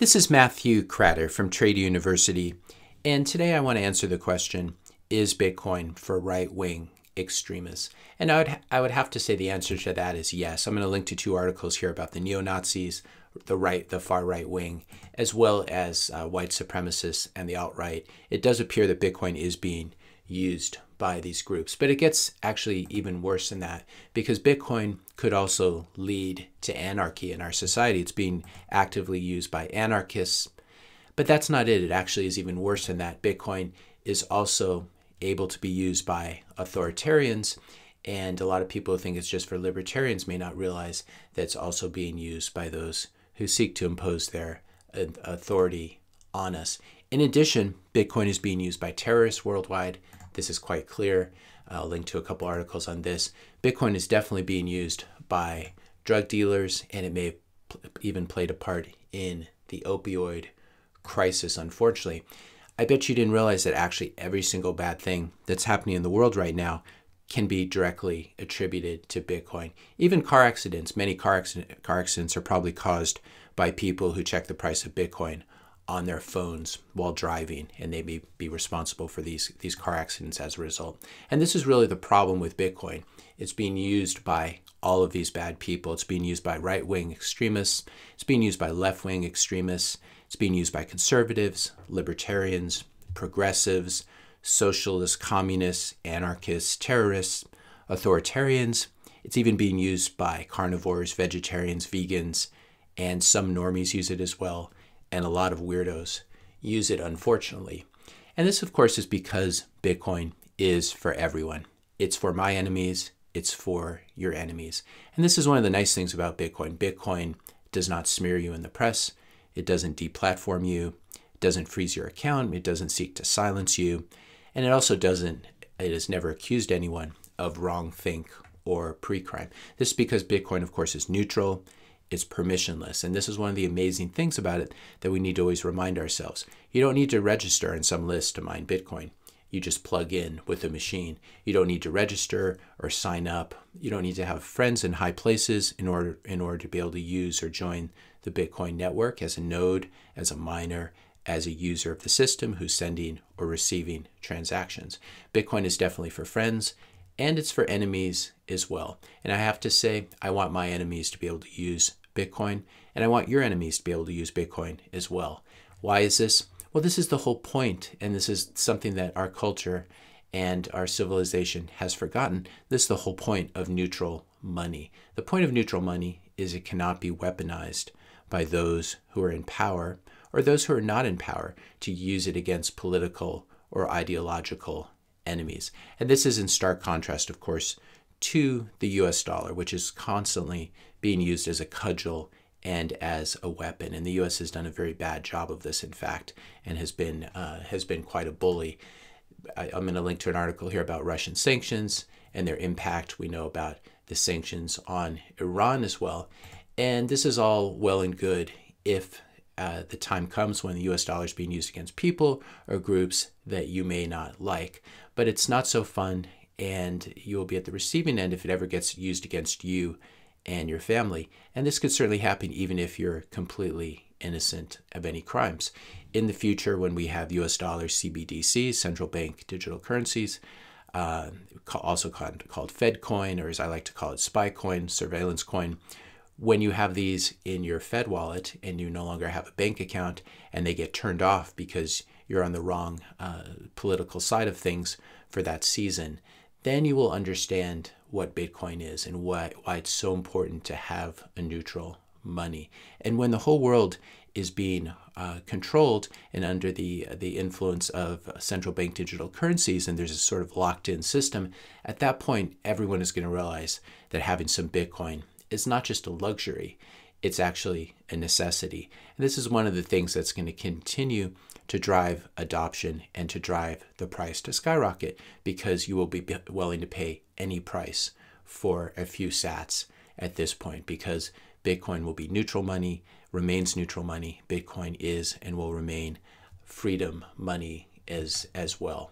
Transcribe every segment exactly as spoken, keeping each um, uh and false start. This is Matthew Kratter from Trade University, and today I want to answer the question, is Bitcoin for right-wing extremists? And I would, I would have to say the answer to that is yes. I'm going to link to two articles here about the neo-Nazis, the right, the far right wing, as well as uh, white supremacists and the alt-right. It does appear that Bitcoin is being used by these groups, but it gets actually even worse than that, because Bitcoin could also lead to anarchy in our society. It's being actively used by anarchists, but that's not it. It actually is even worse than that. Bitcoin is also able to be used by authoritarians, and a lot of people who think it's just for libertarians may not realize that it's also being used by those who seek to impose their authority on us. In addition, Bitcoin is being used by terrorists worldwide. This is quite clear. I'll link to a couple articles on this. Bitcoin is definitely being used by drug dealers, and it may have even played a part in the opioid crisis, unfortunately. I bet you didn't realize that actually every single bad thing that's happening in the world right now can be directly attributed to Bitcoin. Even car accidents, many car, accident, car accidents are probably caused by people who check the price of Bitcoin on their phones while driving, and they may be responsible for these, these car accidents as a result. And this is really the problem with Bitcoin. It's being used by all of these bad people. It's being used by right-wing extremists. It's being used by left-wing extremists. It's being used by conservatives, libertarians, progressives, socialists, communists, anarchists, terrorists, authoritarians. It's even being used by carnivores, vegetarians, vegans, and some normies use it as well. And a lot of weirdos use it, unfortunately. And this, of course, is because Bitcoin is for everyone. It's for my enemies. It's for your enemies. And this is one of the nice things about Bitcoin. Bitcoin does not smear you in the press. It doesn't deplatform you. It doesn't freeze your account. It doesn't seek to silence you. And it also doesn't, it has never accused anyone of wrongthink or pre-crime. This is because Bitcoin, of course, is neutral. It's permissionless. And this is one of the amazing things about it that we need to always remind ourselves. You don't need to register in some list to mine Bitcoin. You just plug in with a machine. You don't need to register or sign up. You don't need to have friends in high places in order, in order to be able to use or join the Bitcoin network as a node, as a miner, as a user of the system who's sending or receiving transactions. Bitcoin is definitely for friends. And it's for enemies as well. And I have to say, I want my enemies to be able to use Bitcoin, and I want your enemies to be able to use Bitcoin as well. Why is this? Well, this is the whole point, and this is something that our culture and our civilization has forgotten. This is the whole point of neutral money. The point of neutral money is it cannot be weaponized by those who are in power or those who are not in power to use it against political or ideological enemies. And this is in stark contrast, of course, to the U S dollar, which is constantly being used as a cudgel and as a weapon. And the U S has done a very bad job of this, in fact, and has been uh, has been quite a bully. I, I'm going to link to an article here about Russian sanctions and their impact. We know about the sanctions on Iran as well. And this is all well and good if Uh, the time comes when the U S dollar is being used against people or groups that you may not like. But it's not so fun, and you will be at the receiving end if it ever gets used against you and your family. And this could certainly happen even if you're completely innocent of any crimes. In the future, when we have U S dollar C B D Cs, central bank digital currencies, uh, also called, called Fed coin, or as I like to call it, spy coin, surveillance coin, when you have these in your Fed wallet and you no longer have a bank account and they get turned off because you're on the wrong uh, political side of things for that season, then you will understand what Bitcoin is and why, why it's so important to have a neutral money. And when the whole world is being uh, controlled and under the, the influence of central bank digital currencies, and there's a sort of locked-in system, at that point, everyone is going to realize that having some Bitcoin, it's not just a luxury, it's actually a necessity. And this is one of the things that's going to continue to drive adoption and to drive the price to skyrocket, because you will be willing to pay any price for a few sats at this point, because Bitcoin will be neutral money, remains neutral money. Bitcoin is and will remain freedom money as, as well.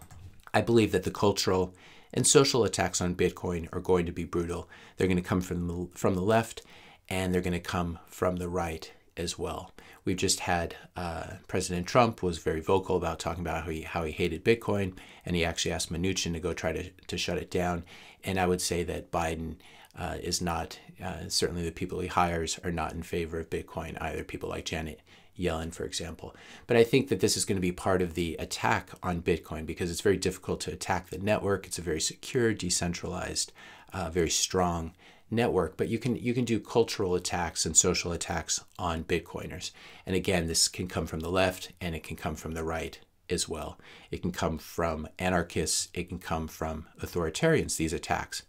I believe that the cultural and social attacks on Bitcoin are going to be brutal. They're going to come from the, from the left, and they're going to come from the right as well. We've just had uh, President Trump was very vocal about talking about how he, how he hated Bitcoin, and he actually asked Mnuchin to go try to, to shut it down. And I would say that Biden uh, is not, uh, certainly the people he hires are not in favor of Bitcoin either, people like Janet Yellen, for example. But I think that this is going to be part of the attack on Bitcoin, because it's very difficult to attack the network. It's a very secure, decentralized, uh, very strong network, but you can you can do cultural attacks and social attacks on Bitcoiners. And again, this can come from the left and it can come from the right as well. It can come from anarchists, it can come from authoritarians, these attacks.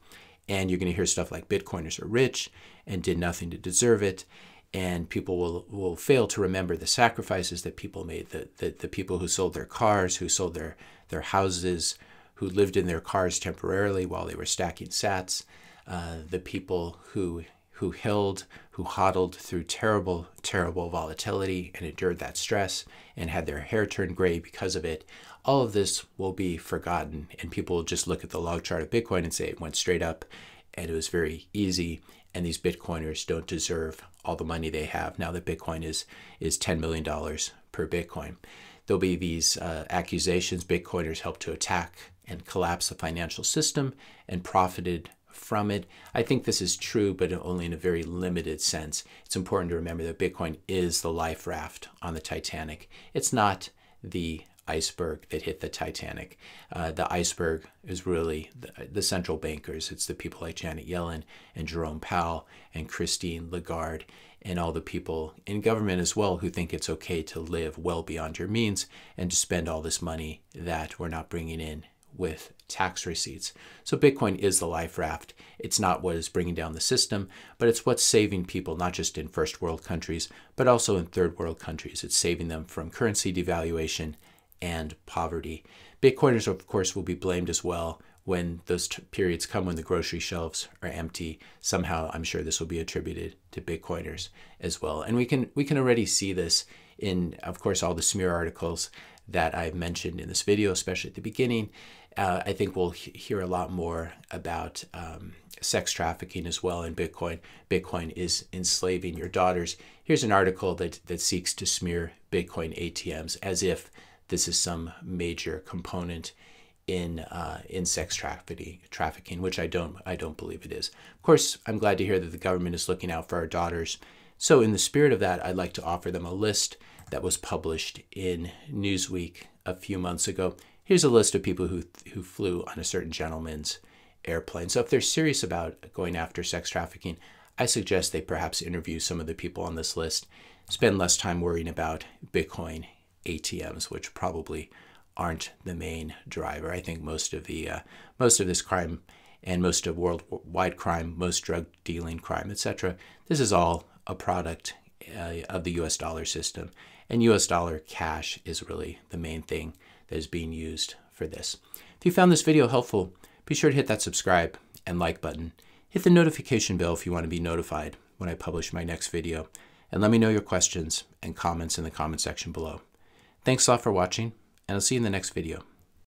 And you're going to hear stuff like Bitcoiners are rich and did nothing to deserve it, and people will, will fail to remember the sacrifices that people made, the, the, the people who sold their cars, who sold their, their houses, who lived in their cars temporarily while they were stacking sats. Uh, the people who who held, who hodled through terrible, terrible volatility and endured that stress and had their hair turn gray because of it. All of this will be forgotten, and people will just look at the log chart of Bitcoin and say it went straight up and it was very easy, and these Bitcoiners don't deserve all the money they have now that Bitcoin is, is ten million dollars per Bitcoin. There'll be these uh, accusations Bitcoiners helped to attack and collapse the financial system and profited from it. I think this is true, but only in a very limited sense. It's important to remember that Bitcoin is the life raft on the Titanic. It's not the iceberg that hit the Titanic. Uh, the iceberg is really the, the central bankers. It's the people like Janet Yellen and Jerome Powell and Christine Lagarde and all the people in government as well who think it's okay to live well beyond your means and to spend all this money that we're not bringing in with tax receipts. So Bitcoin is the life raft. It's not what is bringing down the system, but it's what's saving people, not just in first world countries, but also in third world countries. It's saving them from currency devaluation and poverty. Bitcoiners, of course, will be blamed as well when those periods come when the grocery shelves are empty. Somehow, I'm sure this will be attributed to Bitcoiners as well. And we can, we can already see this in, of course, all the smear articles that I've mentioned in this video, especially at the beginning. Uh, I think we'll he hear a lot more about um, sex trafficking as well in Bitcoin. Bitcoin is enslaving your daughters. Here's an article that, that seeks to smear Bitcoin A T Ms as if this is some major component in uh, in sex trafficking, trafficking, which I don't I don't believe it is. Of course, I'm glad to hear that the government is looking out for our daughters. So in the spirit of that, I'd like to offer them a list that was published in Newsweek a few months ago. Here's a list of people who, who flew on a certain gentleman's airplane. So if they're serious about going after sex trafficking, I suggest they perhaps interview some of the people on this list, spend less time worrying about Bitcoin A T Ms, which probably aren't the main driver. I think most of the uh, most of this crime and most of worldwide crime, most drug dealing crime, et cetera, this is all a product uh, of the U S dollar system. And U S dollar cash is really the main thing that is being used for this. If you found this video helpful, be sure to hit that subscribe and like button. Hit the notification bell if you want to be notified when I publish my next video, and let me know your questions and comments in the comment section below. Thanks a lot for watching, and I'll see you in the next video.